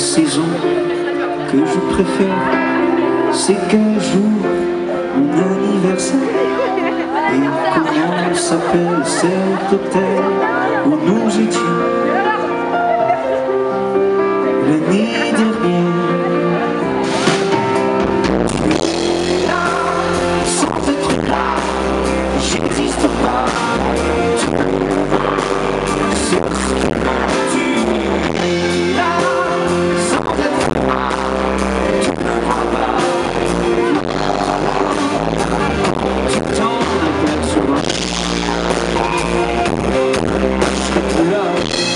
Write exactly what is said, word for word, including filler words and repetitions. saison que je préfère, c'est qu'un jour, mon anniversaire, et comment s'appelle cet hôtel où nous étions l'année dernière.